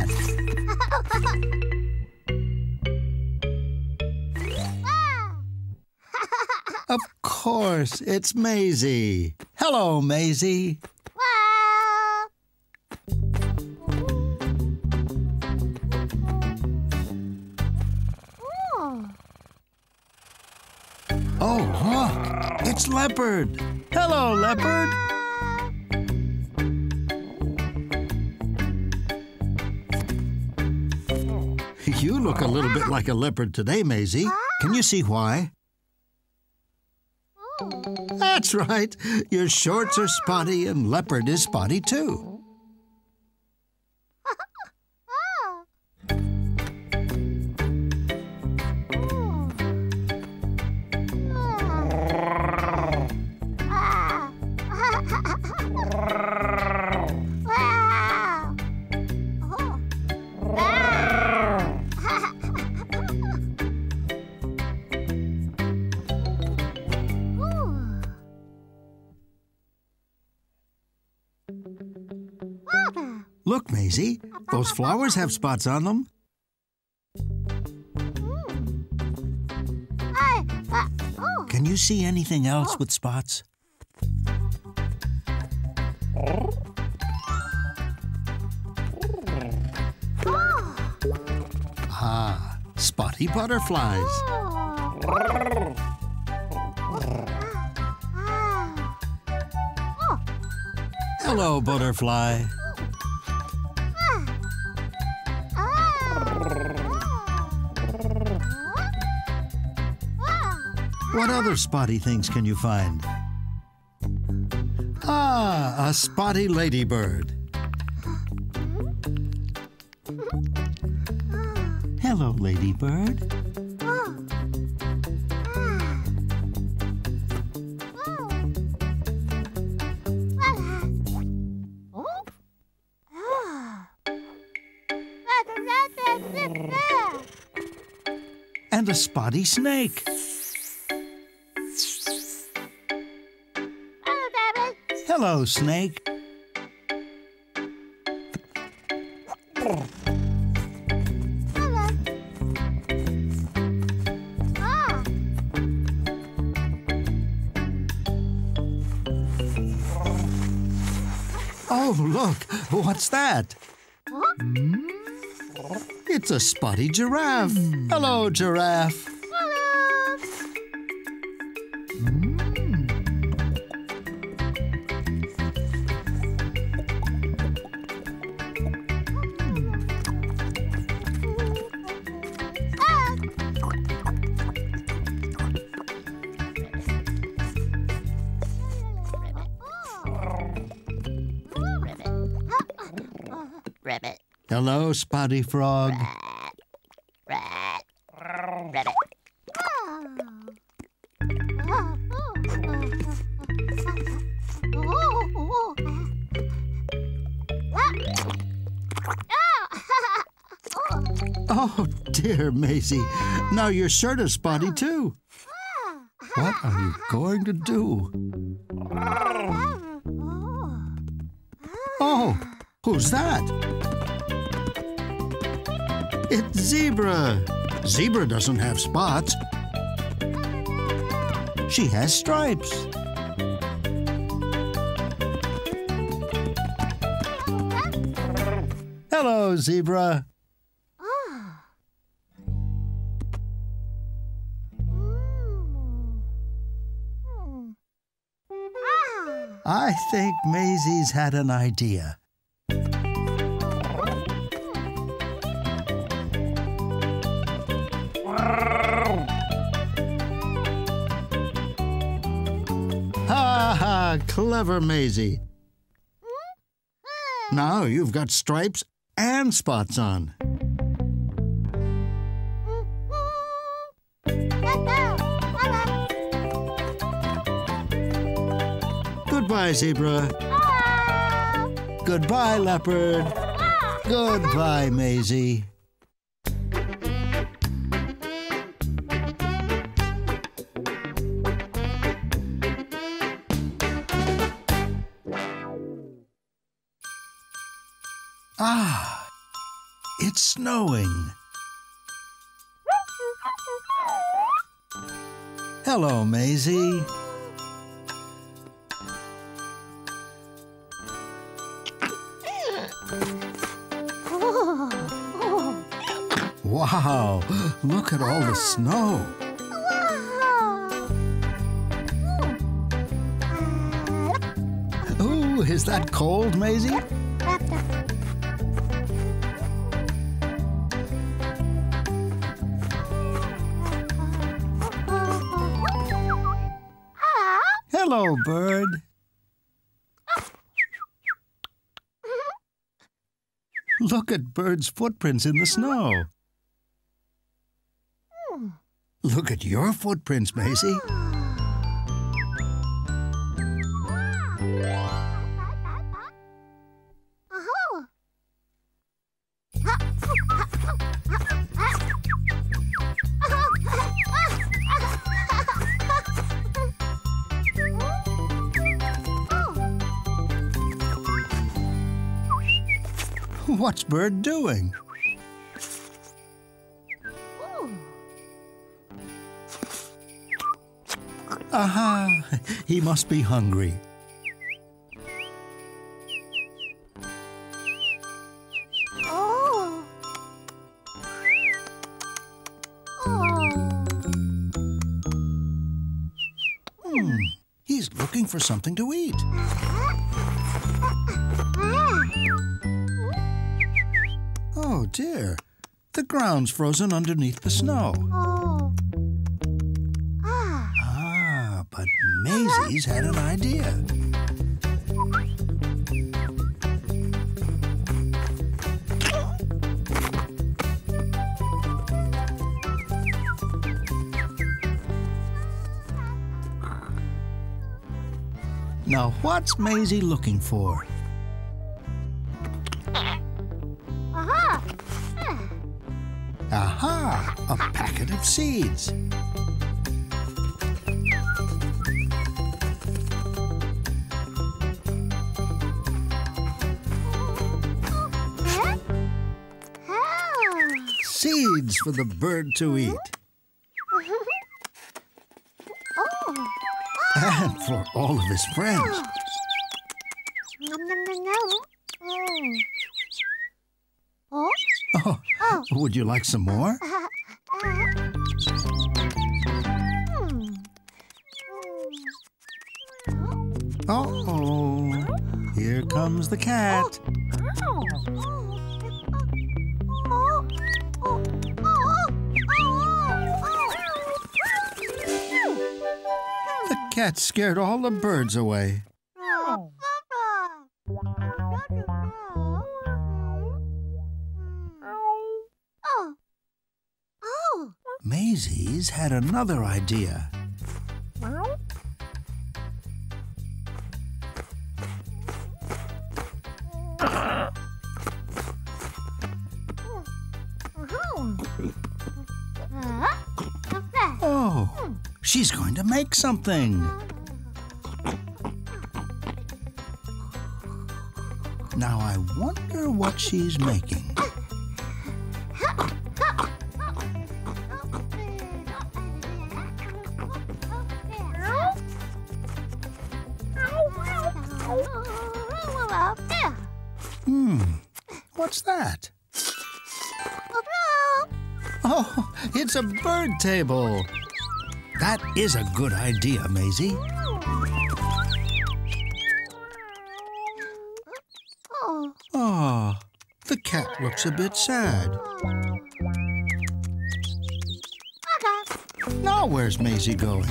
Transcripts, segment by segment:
that? Of course, it's Maisy. Hello, Maisy. Oh, look! It's Leopard! Hello, Leopard! You look a little bit like a leopard today, Maisy. Can you see why? That's right! Your shorts are spotty and Leopard is spotty, too. Look, Maisy, those flowers have spots on them. Can you see anything else with spots? Ah, spotty butterflies. Hello, butterfly. What other spotty things can you find? Ah, a spotty ladybird. Hello, ladybird. And a spotty snake. Hello, snake. Hello. Ah. Oh, look. What's that? It's a spotty giraffe. Hello, giraffe. Hello, spotty frog. Rabbit. Oh, dear, Maisy. Now your shirt is spotty, too. What are you going to do? Oh, who's that? It's Zebra. Zebra doesn't have spots. She has stripes. Hello, Zebra. I think Maisy's had an idea. Clever, Maisy. Now you've got stripes and spots on. Goodbye, Zebra. Goodbye, Leopard. Goodbye, Maisy. Ah, it's snowing. Hello, Maisy. Wow, look at all the snow. Ooh, is that cold, Maisy? Hello, bird. Look at bird's footprints in the snow. Look at your footprints, Maisy. What's bird doing? Aha! He must be hungry. Oh. Oh. He's looking for something to eat. Oh dear, the ground's frozen underneath the snow. Maisy's had an idea. Now, what's Maisy looking for? Aha! Aha! A packet of seeds. Seeds for the bird to eat. And for all of his friends. Oh, would you like some more? Uh-oh, here comes the cat. Cat scared all the birds away. Maisy's had another idea. Oh, she's going to make something. Now I wonder what she's making. What's that? Oh, it's a bird table. That is a good idea, Maisy. Oh, the cat looks a bit sad. Now where's Maisy going?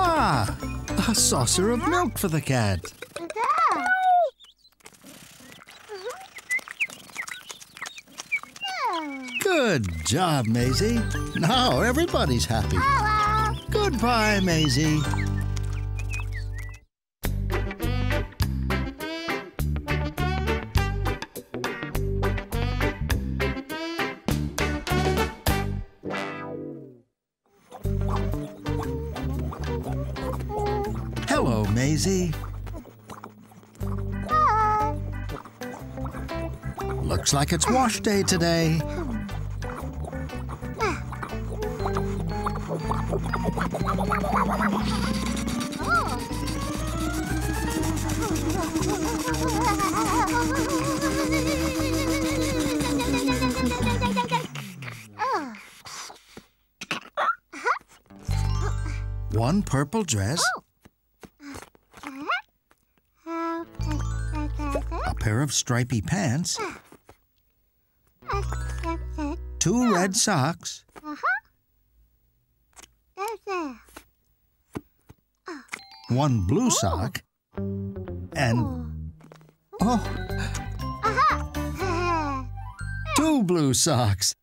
Ah, a saucer of milk for the cat. Good job, Maisy. Now everybody's happy. Hello. Goodbye, Maisy. Maisy. Looks like it's wash day today. One purple dress, a pair of stripy pants, two red socks, one blue sock, and two blue socks.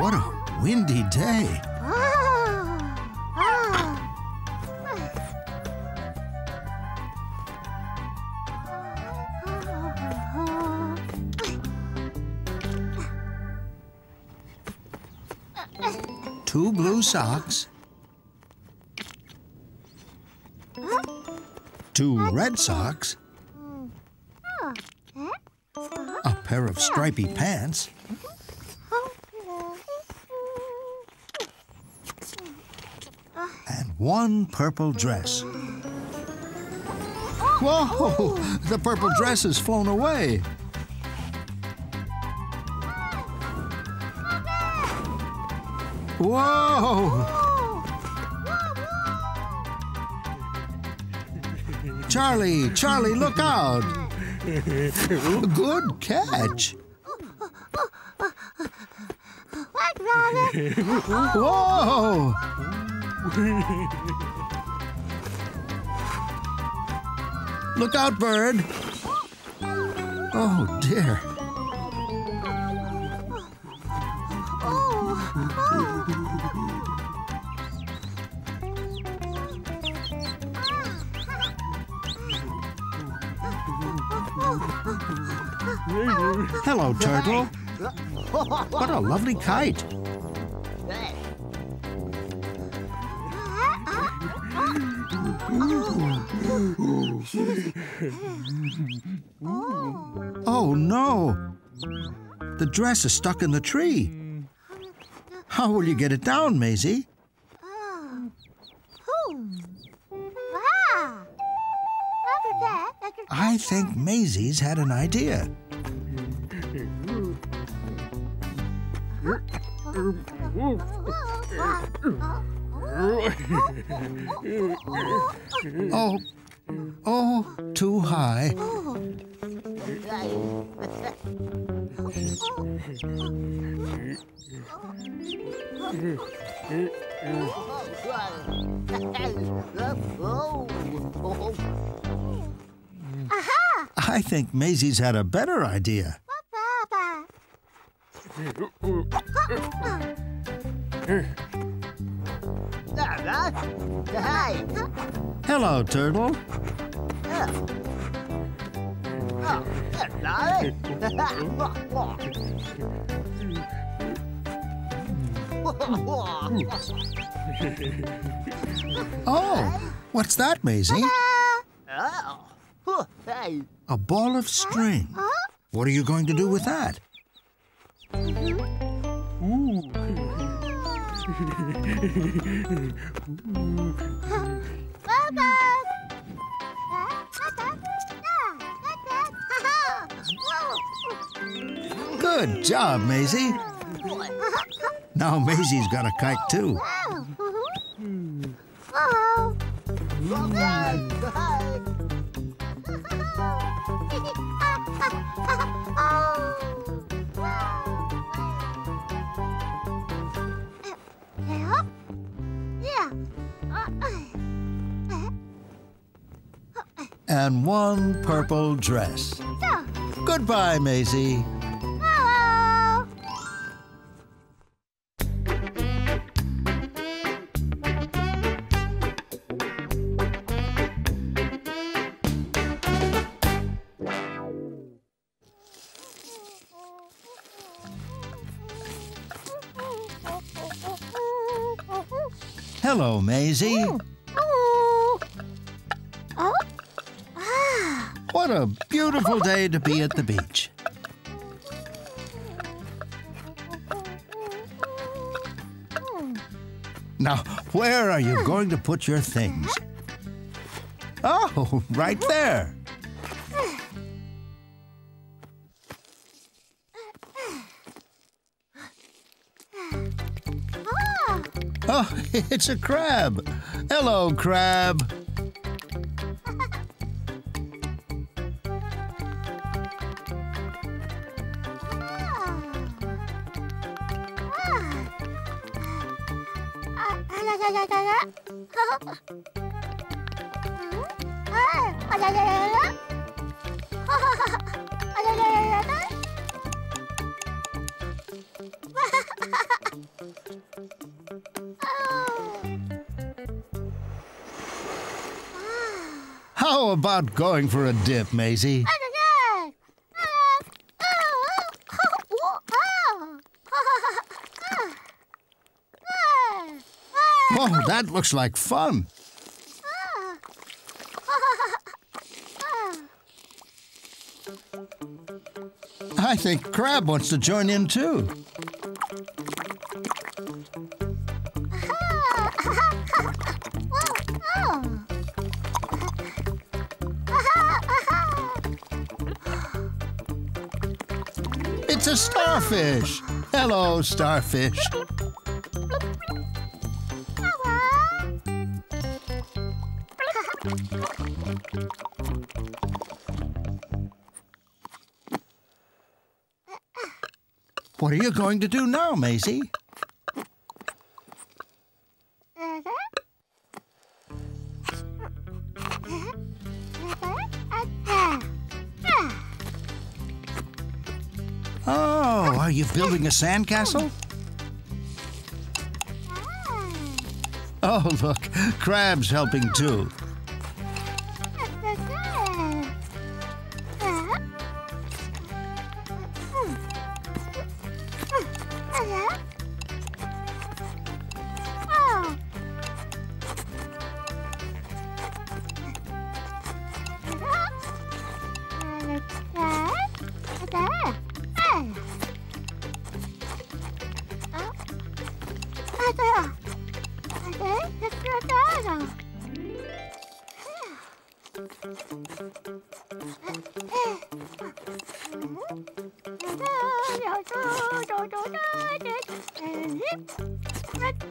What a windy day. Two blue socks, two red socks, a pair of stripy pants, and one purple dress. Whoa! The purple dress has flown away. Whoa! Charlie, Charlie, look out! Good catch! Whoa! Look out, bird! Oh, dear. Hello, turtle. What a lovely kite. Oh, no. The dress is stuck in the tree. How will you get it down, Maisy? I think Maisy's had an idea. Oh, too high. I think Maisy's had a better idea. Hello, turtle. Oh, what's that, Maisy? A ball of string. What are you going to do with that? Good job, Maisy. Now Maisy's got a kite, too. And one purple dress. Goodbye, Maisy. Hello, Maisy. Hello. Oh. Ah. What a beautiful day to be at the beach. Now, where are you going to put your things? Oh, right there. Oh, it's a crab. Hello, crab. How about going for a dip, Maisy? Oh, that looks like fun. I think Crab wants to join in too. It's a starfish. Hello, starfish. What are you going to do now, Maisy? Oh, are you building a sandcastle? Oh, look, Crab's helping too.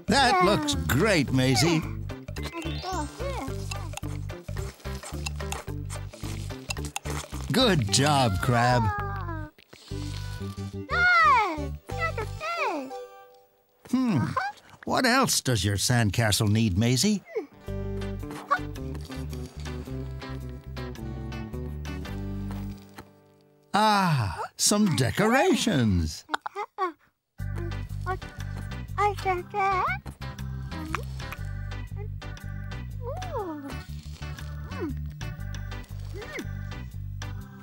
That looks great, Maisy. Good job, Crab. What else does your sandcastle need, Maisy? Ah, some decorations.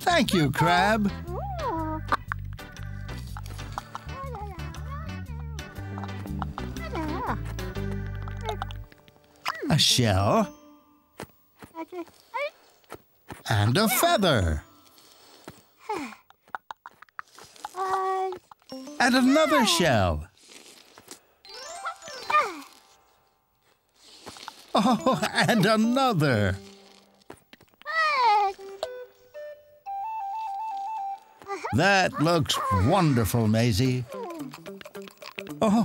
Thank you, Crab. A shell and a feather. And another shell. Oh, and another. That looks wonderful, Maisy. Oh,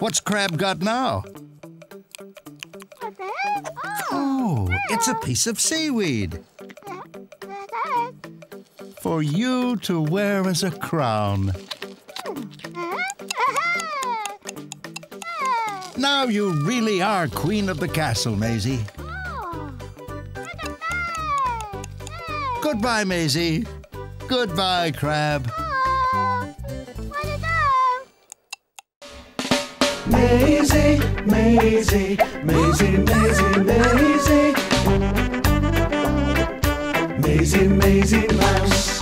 what's Crab got now? Oh, it's a piece of seaweed. For you to wear as a crown. Now you really are queen of the castle, Maisy. Goodbye, Maisy. Goodbye, Crab. Maisy, Maisy, Maisy, Maisy, Maisy. Maisy, Maisy Mouse.